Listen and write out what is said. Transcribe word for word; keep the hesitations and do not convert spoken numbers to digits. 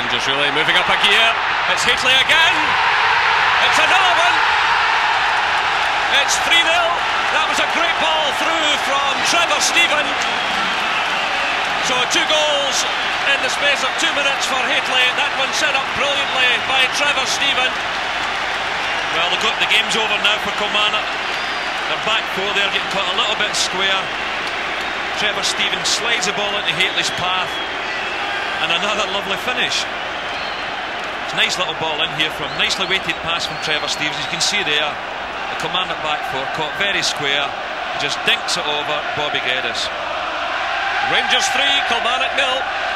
Rangers really moving up a gear. It's Hateley again. It's another one. It's three nil. That was a great ball through from Trevor Steven. So two goals in the space of two minutes for Hateley. That one set up brilliantly by Trevor Steven. Well, the, the game's over now for Kilmarnock. Their back four there getting caught a little bit square. Trevor Steven slides the ball into Hateley's path. And another lovely finish. It's a nice little ball in here from nicely weighted pass from Trevor Steven. As you can see there, the Kilmarnock back four caught very square. He just dinks it over Bobby Geddes. Rangers three, Kilmarnock nil.